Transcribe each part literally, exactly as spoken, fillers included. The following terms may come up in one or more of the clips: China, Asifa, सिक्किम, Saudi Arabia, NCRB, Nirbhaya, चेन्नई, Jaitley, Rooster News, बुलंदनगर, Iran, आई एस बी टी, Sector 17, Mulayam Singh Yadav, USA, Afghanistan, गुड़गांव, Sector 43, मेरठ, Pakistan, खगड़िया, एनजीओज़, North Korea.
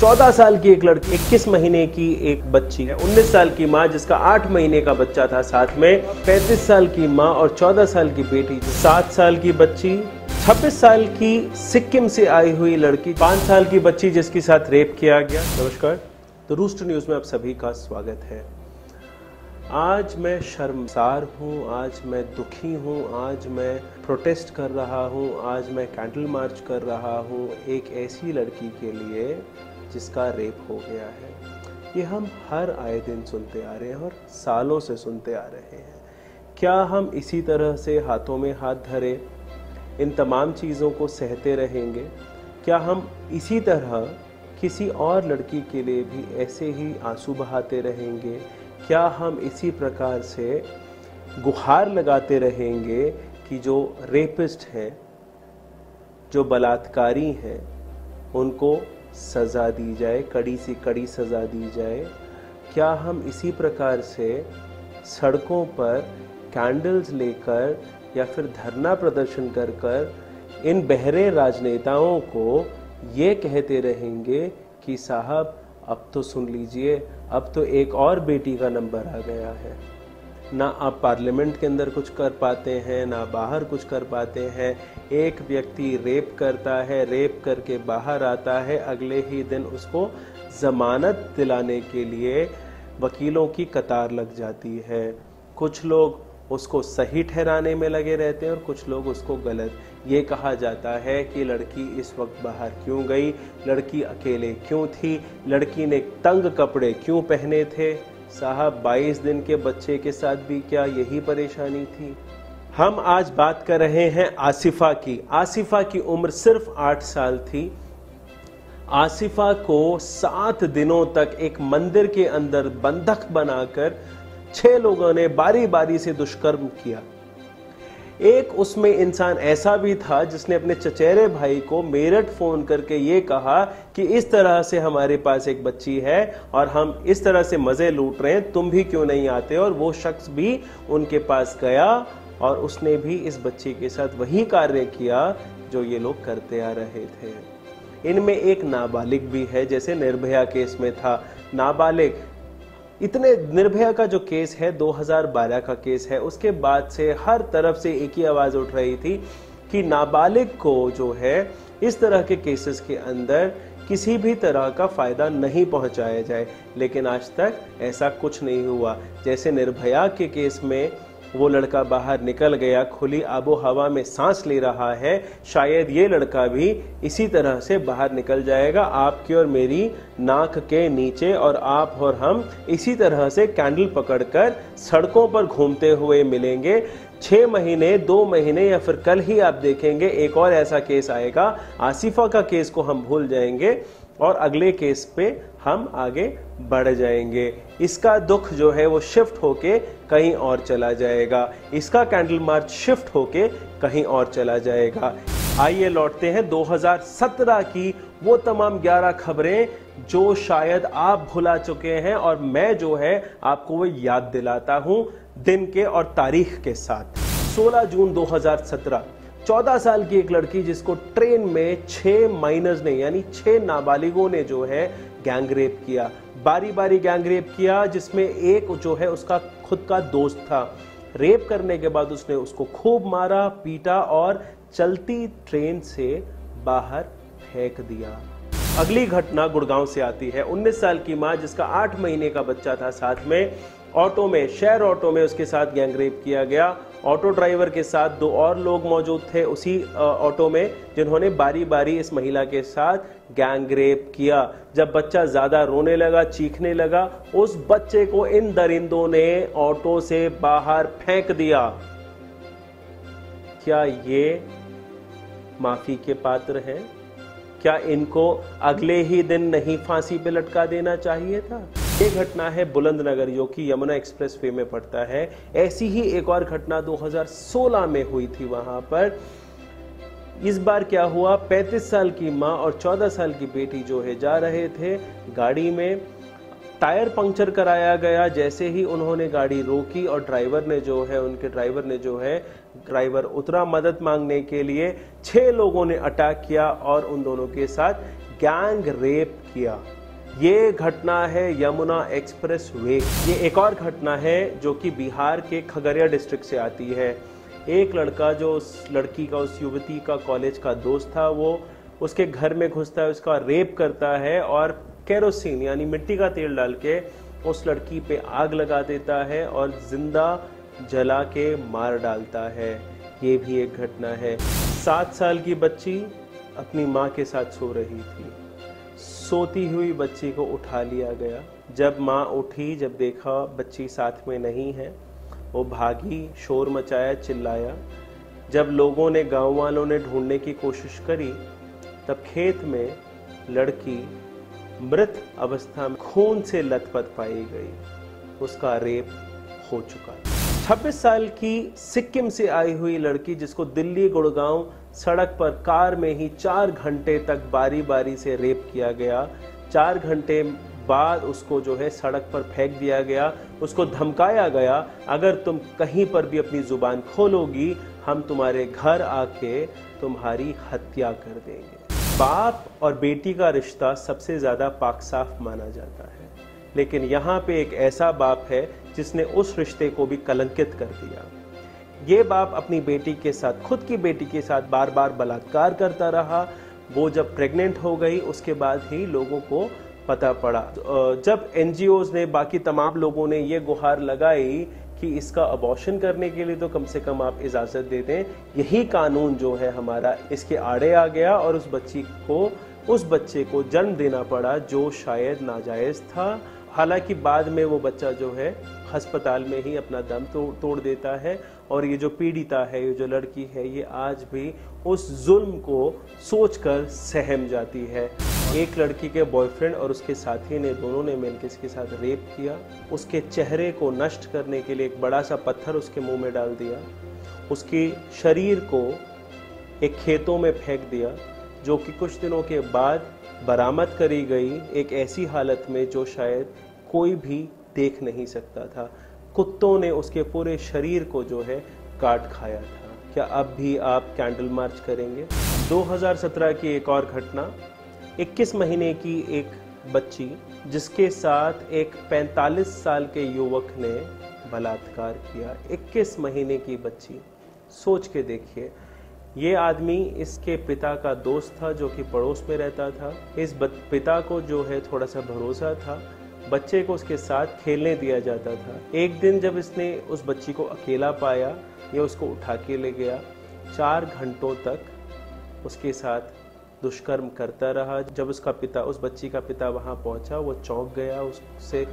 चौदह साल की एक लड़की, इक्कीस महीने की एक बच्ची है, उन्नीस साल की माँ जिसका आठ महीने का बच्चा था, साथ में पैंतीस साल की माँ और चौदह साल की बेटी, सात साल की बच्ची, छब्बीस साल की सिक्किम से आई हुई लड़की, पाँच साल की बच्ची जिसके साथ रेप किया गया। नमस्कार, तो रूस्टर न्यूज़ में आप सभी का स्वागत है। आज मैं शर्मसार हूँ, आज मैं दुखी हूँ, आज मैं प्रोटेस्ट कर रहा हूँ, आज मैं कैंडल मार्च कर रहा हूँ एक ऐसी लड़की के लिए जिसका रेप हो गया है। ये हम हर आए दिन सुनते आ रहे हैं और सालों से सुनते आ रहे हैं। क्या हम इसी तरह से हाथों में हाथ धरे इन तमाम चीज़ों को सहते रहेंगे? क्या हम इसी तरह किसी और लड़की के लिए भी ऐसे ही आंसू बहाते रहेंगे? क्या हम इसी प्रकार से गुहार लगाते रहेंगे कि जो रेपिस्ट हैं, जो बलात्कारी हैं, उनको सज़ा दी जाए, कड़ी से कड़ी सज़ा दी जाए? क्या हम इसी प्रकार से सड़कों पर कैंडल्स लेकर या फिर धरना प्रदर्शन कर कर इन बहरे राजनेताओं को ये कहते रहेंगे कि साहब अब तो सुन लीजिए, अब तो एक और बेटी का नंबर आ गया है? ना आप पार्लियामेंट के अंदर कुछ कर पाते हैं, ना बाहर कुछ कर पाते हैं। एक व्यक्ति रेप करता है, रेप करके बाहर आता है, अगले ही दिन उसको ज़मानत दिलाने के लिए वकीलों की कतार लग जाती है। कुछ लोग उसको सही ठहराने में लगे रहते हैं और कुछ लोग उसको गलत। ये कहा जाता है कि लड़की इस वक्त बाहर क्यों गई, लड़की अकेले क्यों थी, लड़की ने तंग कपड़े क्यों पहने थे। साहब, बाईस दिन के बच्चे के साथ भी क्या यही परेशानी थी? हम आज बात कर रहे हैं आसिफा की। आसिफा की उम्र सिर्फ आठ साल थी। आसिफा को सात दिनों तक एक मंदिर के अंदर बंधक बनाकर छह लोगों ने बारी बारी से दुष्कर्म किया। एक उसमें इंसान ऐसा भी था जिसने अपने चचेरे भाई को मेरठ फोन करके ये कहा कि इस तरह से हमारे पास एक बच्ची है और हम इस तरह से मजे लूट रहे हैं, तुम भी क्यों नहीं आते? और वो शख्स भी उनके पास गया और उसने भी इस बच्ची के साथ वही कार्य किया जो ये लोग करते आ रहे थे। इनमें एक नाबालिग भी है, जैसे निर्भया केस में था नाबालिग। इतने निर्भया का जो केस है, दो हज़ार बारह का केस है, उसके बाद से हर तरफ से एक ही आवाज़ उठ रही थी कि नाबालिग को जो है इस तरह के केसेस के अंदर किसी भी तरह का फ़ायदा नहीं पहुंचाया जाए, लेकिन आज तक ऐसा कुछ नहीं हुआ। जैसे निर्भया के केस में वो लड़का बाहर निकल गया, खुली आबो हवा में सांस ले रहा है, शायद ये लड़का भी इसी तरह से बाहर निकल जाएगा। आपकी और मेरी नाक के नीचे और आप और हम इसी तरह से कैंडल पकड़कर सड़कों पर घूमते हुए मिलेंगे। छः महीने, दो महीने या फिर कल ही आप देखेंगे एक और ऐसा केस आएगा। आसिफा का केस को हम भूल जाएंगे और अगले केस पे हम आगे बढ़ जाएंगे। इसका दुख जो है वो शिफ्ट होके कहीं और चला जाएगा, इसका कैंडल मार्च शिफ्ट होके कहीं और चला जाएगा। आइए लौटते हैं दो हज़ार सत्रह की वो तमाम ग्यारह खबरें जो शायद आप भुला चुके हैं और मैं जो है आपको वो याद दिलाता हूँ दिन के और तारीख के साथ। सोलह जून दो हज़ार सत्रह, चौदह साल की एक लड़की जिसको ट्रेन में छः माइनर्स ने यानी छः नाबालिगों ने जो है गैंग रेप किया, बारी बारी गैंग रेप किया, जिसमें एक जो है उसका खुद का दोस्त था। रेप करने के बाद उसने उसको खूब मारा, पीटा और चलती ट्रेन से बाहर फेंक दिया। अगली घटना गुड़गांव से आती है। उन्नीस साल की माँ जिसका आठ महीने का बच्चा था, साथ में ऑटो में, शेयर ऑटो में उसके साथ गैंग रेप किया गया। ऑटो ड्राइवर के साथ दो और लोग मौजूद थे उसी ऑटो में, जिन्होंने बारी बारी इस महिला के साथ गैंग रेप किया। जब बच्चा ज़्यादा रोने लगा, चीखने लगा, उस बच्चे को इन दरिंदों ने ऑटो से बाहर फेंक दिया। क्या ये माफ़ी के पात्र हैं? क्या इनको अगले ही दिन नहीं फांसी पे लटका देना चाहिए था? ये घटना है बुलंदनगर, जो कि यमुना एक्सप्रेसवे में पड़ता है। ऐसी ही एक और घटना दो हज़ार सोलह में हुई थी। वहाँ पर इस बार क्या हुआ, पैंतीस साल की माँ और चौदह साल की बेटी जो है जा रहे थे गाड़ी में, टायर पंक्चर कराया गया। जैसे ही उन्होंने गाड़ी रोकी और ड्राइवर ने जो है उनके ड्राइवर ने जो है ड्राइवर उतरा मदद मांगने के लिए, छः लोगों ने अटैक किया और उन दोनों के साथ गैंग रेप किया। ये घटना है यमुना एक्सप्रेस वे। ये एक और घटना है जो कि बिहार के खगड़िया डिस्ट्रिक्ट से आती है। एक लड़का जो उस लड़की का उस युवती का कॉलेज का दोस्त था, वो उसके घर में घुसता है, उसका रेप करता है और केरोसिन यानी मिट्टी का तेल डाल के उस लड़की पे आग लगा देता है और जिंदा जला के मार डालता है। ये भी एक घटना है। सात साल की बच्ची अपनी माँ के साथ सो रही थी, सोती हुई बच्ची को उठा लिया गया। जब माँ उठी, जब देखा बच्ची साथ में नहीं है, वो भागी, शोर मचाया, चिल्लाया। जब लोगों ने, गाँव वालों ने ढूंढने की कोशिश करी, तब खेत में लड़की मृत अवस्था में खून से लथपथ पाई गई। उसका रेप हो चुका था। छब्बीस साल की सिक्किम से आई हुई लड़की जिसको दिल्ली गुड़गांव सड़क पर कार में ही चार घंटे तक बारी बारी से रेप किया गया। चार घंटे बाद उसको जो है सड़क पर फेंक दिया गया। उसको धमकाया गया, अगर तुम कहीं पर भी अपनी जुबान खोलोगी, हम तुम्हारे घर आके तुम्हारी हत्या कर देंगे। बाप और बेटी का रिश्ता सबसे ज़्यादा पाक साफ माना जाता है, लेकिन यहाँ पे एक ऐसा बाप है जिसने उस रिश्ते को भी कलंकित कर दिया। ये बाप अपनी बेटी के साथ, खुद की बेटी के साथ बार बार बलात्कार करता रहा। वो जब प्रेग्नेंट हो गई, उसके बाद ही लोगों को पता पड़ा। जब एनजीओज़ ने, बाकी तमाम लोगों ने ये गुहार लगाई कि इसका अबॉर्शन करने के लिए तो कम से कम आप इजाज़त दे दें, यही कानून जो है हमारा इसके आड़े आ गया और उस बच्ची को उस बच्चे को जन्म देना पड़ा जो शायद नाजायज़ था। हालांकि बाद में वो बच्चा जो है अस्पताल में ही अपना दम तोड़ देता है और ये जो पीड़िता है, ये जो लड़की है, ये आज भी उस जुल्म को सोचकर सहम जाती है। एक लड़की के बॉयफ्रेंड और उसके साथी ने, दोनों ने मिलकर इसके साथ रेप किया। उसके चेहरे को नष्ट करने के लिए एक बड़ा सा पत्थर उसके मुंह में डाल दिया। उसके शरीर को एक खेतों में फेंक दिया, जो कि कुछ दिनों के बाद बरामद करी गई, एक ऐसी हालत में जो शायद कोई भी देख नहीं सकता था। कुत्तों ने उसके पूरे शरीर को जो है काट खाया था। क्या अब भी आप कैंडल मार्च करेंगे? दो हज़ार सत्रह की एक और घटना, इक्कीस महीने की एक बच्ची जिसके साथ एक पैंतालीस साल के युवक ने बलात्कार किया। इक्कीस महीने की बच्ची, सोच के देखिए। ये आदमी इसके पिता का दोस्त था जो कि पड़ोस में रहता था। इस पिता को जो है थोड़ा सा भरोसा था, बच्चे को उसके साथ खेलने दिया जाता था। एक दिन जब इसने उस बच्ची को अकेला पाया, ये उसको उठा के ले गया। चार घंटों तक उसके साथ दुष्कर्म करता रहा। जब उसका पिता, उस बच्ची का पिता वहाँ पहुँचा, वो चौंक गया। उससे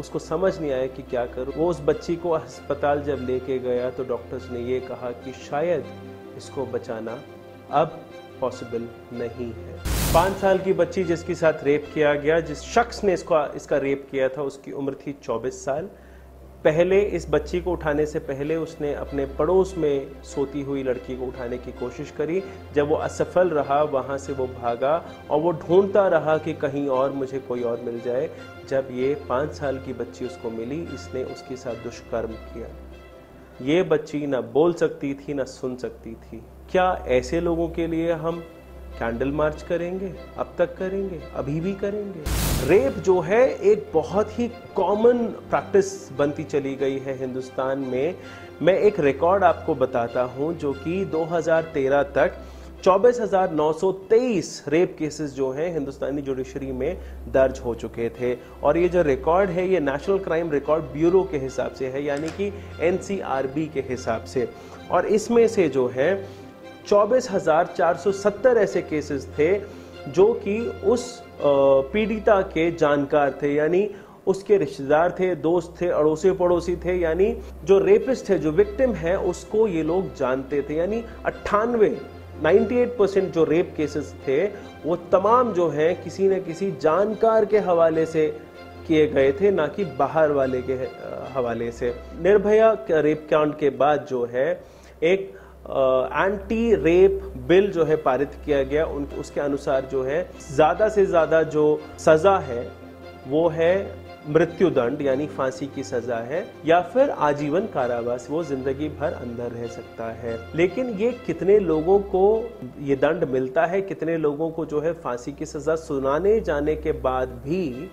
उसको समझ नहीं आया कि क्या करूँ। वो उस बच्ची को अस्पताल जब लेके गया तो डॉक्टर्स ने ये कहा कि शायद इसको बचाना अब पॉसिबल नहीं है। पाँच साल की बच्ची जिसके साथ रेप किया गया, जिस शख्स ने इसको इसका रेप किया था, उसकी उम्र थी चौबीस साल। पहले इस बच्ची को उठाने से पहले उसने अपने पड़ोस में सोती हुई लड़की को उठाने की कोशिश करी। जब वो असफल रहा, वहाँ से वो भागा और वो ढूंढता रहा कि कहीं और मुझे कोई और मिल जाए। जब ये पाँच साल की बच्ची उसको मिली, इसने उसके साथ दुष्कर्म किया। ये बच्ची ना बोल सकती थी, ना सुन सकती थी। क्या ऐसे लोगों के लिए हम कैंडल मार्च करेंगे? अब तक करेंगे, अभी भी करेंगे। रेप जो है एक बहुत ही कॉमन प्रैक्टिस बनती चली गई है हिंदुस्तान में। मैं एक रिकॉर्ड आपको बताता हूँ जो कि दो हज़ार तेरह तक चौबीस हज़ार नौ सौ तेईस रेप केसेस जो हैं हिंदुस्तानी जुडिशरी में दर्ज हो चुके थे। और ये जो रिकॉर्ड है, ये नेशनल क्राइम रिकॉर्ड ब्यूरो के हिसाब से है, यानी कि एन सी आर बी के हिसाब से। और इसमें से जो है चौबीस हज़ार चार सौ सत्तर ऐसे केसेस थे जो कि उस पीड़िता के जानकार थे, यानी उसके रिश्तेदार थे, दोस्त थे, अड़ोसी पड़ोसी थे, यानी जो रेपिस्ट है, जो विक्टिम है, उसको ये लोग जानते थे। यानी अट्ठानवे अट्ठानवे परसेंट जो रेप केसेस थे, वो तमाम जो हैं किसी न किसी जानकार के हवाले से किए गए थे, ना कि बाहर वाले के हवाले से। निर्भया रेप कांड के बाद जो है एक आ, एंटी रेप बिल जो है पारित किया गया। उन उसके अनुसार जो है ज़्यादा से ज़्यादा जो सज़ा है वो है मृत्युदंड यानी फांसी की सजा है या फिर आजीवन कारावास, वो जिंदगी भर अंदर रह सकता है। लेकिन ये कितने लोगों को ये दंड मिलता है, कितने लोगों को जो है फांसी की सजा सुनाने जाने के बाद भी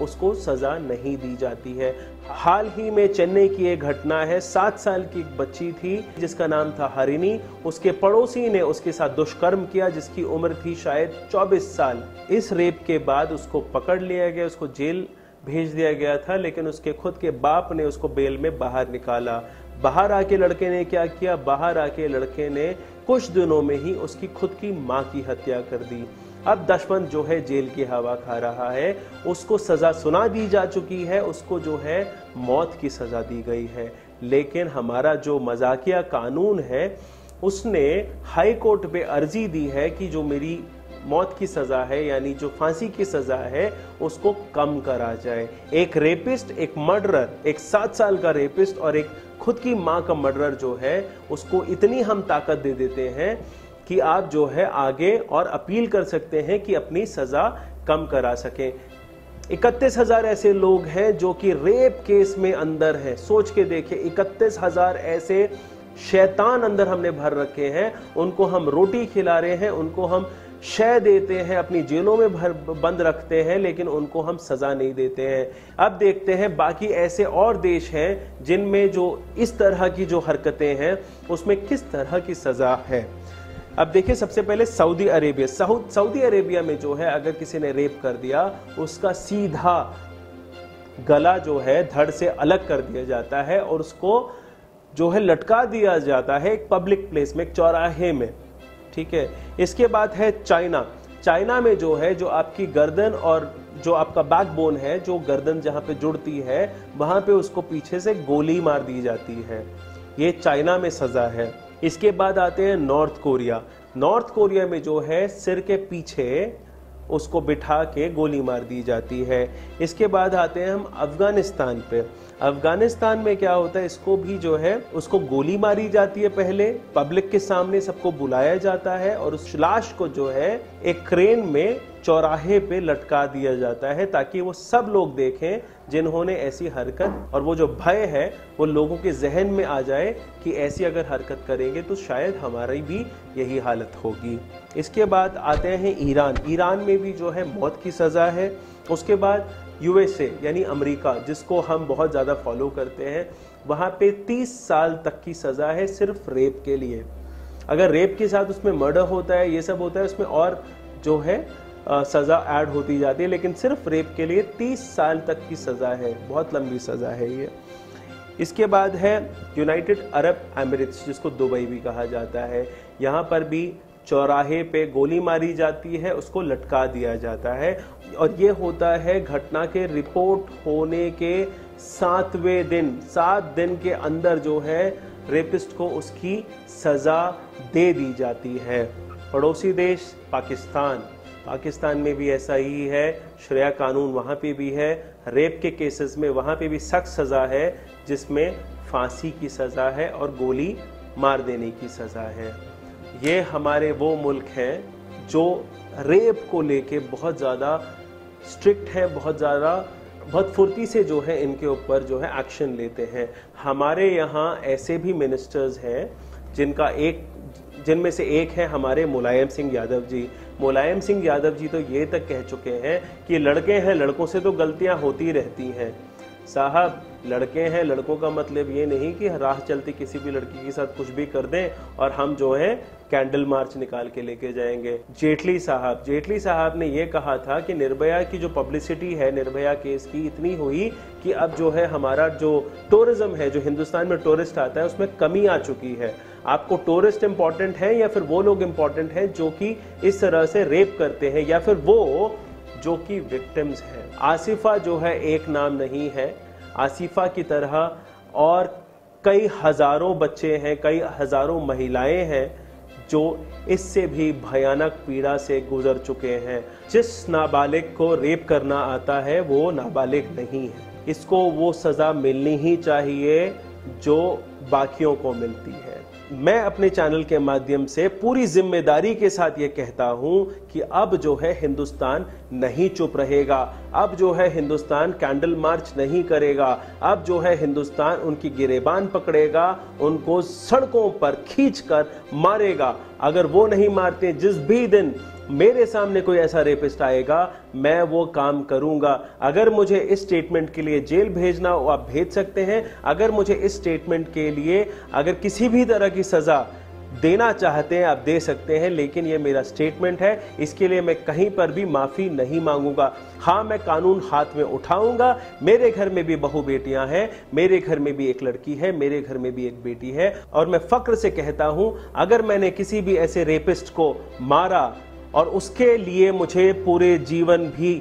उसको सजा नहीं दी जाती है। हाल ही में चेन्नई की एक घटना है, सात साल की एक बच्ची थी जिसका नाम था हरिणी। उसके पड़ोसी ने उसके साथ दुष्कर्म किया, जिसकी उम्र थी शायद चौबीस साल। इस रेप के बाद उसको पकड़ लिया गया, उसको जेल भेज दिया गया था, लेकिन उसके खुद के बाप ने उसको बेल में बाहर निकाला। बाहर आके लड़के ने क्या किया, बाहर आके लड़के ने कुछ दिनों में ही उसकी खुद की माँ की हत्या कर दी। अब दुश्मन जो है जेल की हवा खा रहा है, उसको सजा सुना दी जा चुकी है, उसको जो है मौत की सजा दी गई है। लेकिन हमारा जो मजाकिया कानून है उसने हाई कोर्ट पे अर्जी दी है कि जो मेरी मौत की सजा है यानी जो फांसी की सजा है उसको कम करा जाए। एक रेपिस्ट, एक मर्डरर, एक सात साल का रेपिस्ट और एक खुद की माँ का मर्डरर जो है उसको इतनी हम ताकत दे देते हैं कि आप जो है आगे और अपील कर सकते हैं कि अपनी सजा कम करा सकें। इकतीस हजार ऐसे लोग हैं जो कि रेप केस में अंदर हैं। सोच के देखिए, इकतीस हजार ऐसे शैतान अंदर हमने भर रखे हैं। उनको हम रोटी खिला रहे हैं, उनको हम शय देते हैं, अपनी जेलों में भर बंद रखते हैं, लेकिन उनको हम सजा नहीं देते हैं। अब देखते हैं बाकी ऐसे और देश हैं जिनमें जो इस तरह की जो हरकतें हैं उसमें किस तरह की सजा है। अब देखिए, सबसे पहले सऊदी अरेबिया। सऊदी अरेबिया में जो है अगर किसी ने रेप कर दिया, उसका सीधा गला जो है धड़ से अलग कर दिया जाता है और उसको जो है लटका दिया जाता है एक पब्लिक प्लेस में, एक चौराहे में, ठीक है। इसके बाद है चाइना। चाइना में जो है जो आपकी गर्दन और जो आपका बैकबोन है, जो गर्दन जहाँ पे जुड़ती है वहाँ पे उसको पीछे से गोली मार दी जाती है। ये चाइना में सजा है। इसके बाद आते हैं नॉर्थ कोरिया। नॉर्थ कोरिया में जो है सिर के पीछे उसको बिठा के गोली मार दी जाती है। इसके बाद आते हैं हम अफगानिस्तान पे। अफगानिस्तान में क्या होता है, इसको भी जो है उसको गोली मारी जाती है, पहले पब्लिक के सामने सबको बुलाया जाता है और उस लाश को जो है एक क्रेन में चौराहे पे लटका दिया जाता है ताकि वो सब लोग देखें जिन्होंने ऐसी हरकत, और वो जो भय है वो लोगों के जहन में आ जाए कि ऐसी अगर हरकत करेंगे तो शायद हमारी भी यही हालत होगी। इसके बाद आते हैं ईरान। ईरान में भी जो है मौत की सज़ा है। उसके बाद यूएसए यानी अमेरिका, जिसको हम बहुत ज़्यादा फॉलो करते हैं, वहाँ पे तीस साल तक की सज़ा है सिर्फ रेप के लिए। अगर रेप के साथ उसमें मर्डर होता है, ये सब होता है, उसमें और जो है आ, सज़ा ऐड होती जाती है, लेकिन सिर्फ रेप के लिए तीस साल तक की सज़ा है। बहुत लंबी सज़ा है ये। इसके बाद है यूनाइटेड अरब एमिरेट्स, जिसको दुबई भी कहा जाता है। यहाँ पर भी चौराहे पे गोली मारी जाती है, उसको लटका दिया जाता है, और ये होता है घटना के रिपोर्ट होने के सातवें दिन। सात दिन के अंदर जो है रेपिस्ट को उसकी सज़ा दे दी जाती है। पड़ोसी देश पाकिस्तान, पाकिस्तान में भी ऐसा ही है। शरिया कानून वहाँ पे भी है। रेप के केसेस में वहाँ पे भी सख्त सज़ा है, जिसमें फांसी की सज़ा है और गोली मार देने की सज़ा है। ये हमारे वो मुल्क हैं जो रेप को लेके बहुत ज़्यादा स्ट्रिक्ट है, बहुत ज़्यादा बहुत फुर्ती से जो है इनके ऊपर जो है एक्शन लेते हैं। हमारे यहाँ ऐसे भी मिनिस्टर्स हैं जिनका एक जिनमें से एक है हमारे मुलायम सिंह यादव जी। मुलायम सिंह यादव जी तो ये तक कह चुके हैं कि लड़के हैं, लड़कों से तो गलतियाँ होती रहती हैं। साहब, लड़के हैं, लड़कों का मतलब ये नहीं कि राह चलती किसी भी लड़की के साथ कुछ भी कर दें और हम जो है कैंडल मार्च निकाल के लेके जाएंगे। जेटली साहब जेटली साहब ने ये कहा था कि निर्भया की जो पब्लिसिटी है, निर्भया केस की, इतनी हुई कि अब जो है हमारा जो टूरिज्म है, जो हिंदुस्तान में टूरिस्ट आता है, उसमें कमी आ चुकी है। आपको टूरिस्ट इम्पॉर्टेंट है या फिर वो लोग इम्पॉर्टेंट हैं जो कि इस तरह से रेप करते हैं या फिर वो जो कि विक्टिम्स हैं। आसिफा जो है एक नाम नहीं है, आसिफा की तरह और कई हज़ारों बच्चे हैं, कई हज़ारों महिलाएं हैं जो इससे भी भयानक पीड़ा से गुजर चुके हैं। जिस नाबालिग को रेप करना आता है वो नाबालिग नहीं है, इसको वो सज़ा मिलनी ही चाहिए जो बाकियों को मिलती है। मैं अपने चैनल के माध्यम से पूरी जिम्मेदारी के साथ ये कहता हूँ कि अब जो है हिंदुस्तान नहीं चुप रहेगा, अब जो है हिंदुस्तान कैंडल मार्च नहीं करेगा, अब जो है हिंदुस्तान उनकी गिरेबान पकड़ेगा, उनको सड़कों पर खींचकर मारेगा। अगर वो नहीं मारते, जिस भी दिन मेरे सामने कोई ऐसा रेपिस्ट आएगा, मैं वो काम करूंगा। अगर मुझे इस स्टेटमेंट के लिए जेल भेजना हो, आप भेज सकते हैं। अगर मुझे इस स्टेटमेंट के लिए अगर किसी भी तरह की सज़ा देना चाहते हैं, आप दे सकते हैं, लेकिन ये मेरा स्टेटमेंट है, इसके लिए मैं कहीं पर भी माफ़ी नहीं मांगूंगा। हाँ, मैं कानून हाथ में उठाऊंगा। मेरे घर में भी बहू बेटियां हैं, मेरे घर में भी एक लड़की है, मेरे घर में भी एक बेटी है, और मैं फ़ख्र से कहता हूँ अगर मैंने किसी भी ऐसे रेपिस्ट को मारा और उसके लिए मुझे पूरे जीवन भी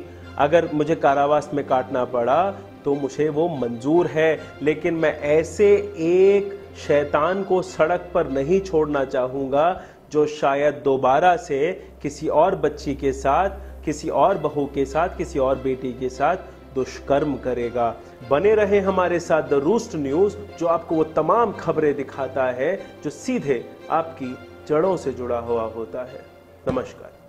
अगर मुझे कारावास में काटना पड़ा तो मुझे वो मंजूर है, लेकिन मैं ऐसे एक शैतान को सड़क पर नहीं छोड़ना चाहूँगा जो शायद दोबारा से किसी और बच्ची के साथ, किसी और बहू के साथ, किसी और बेटी के साथ दुष्कर्म करेगा। बने रहे हमारे साथ द रूस्ट न्यूज़, जो आपको वो तमाम खबरें दिखाता है जो सीधे आपकी जड़ों से जुड़ा हुआ होता है। नमस्कार।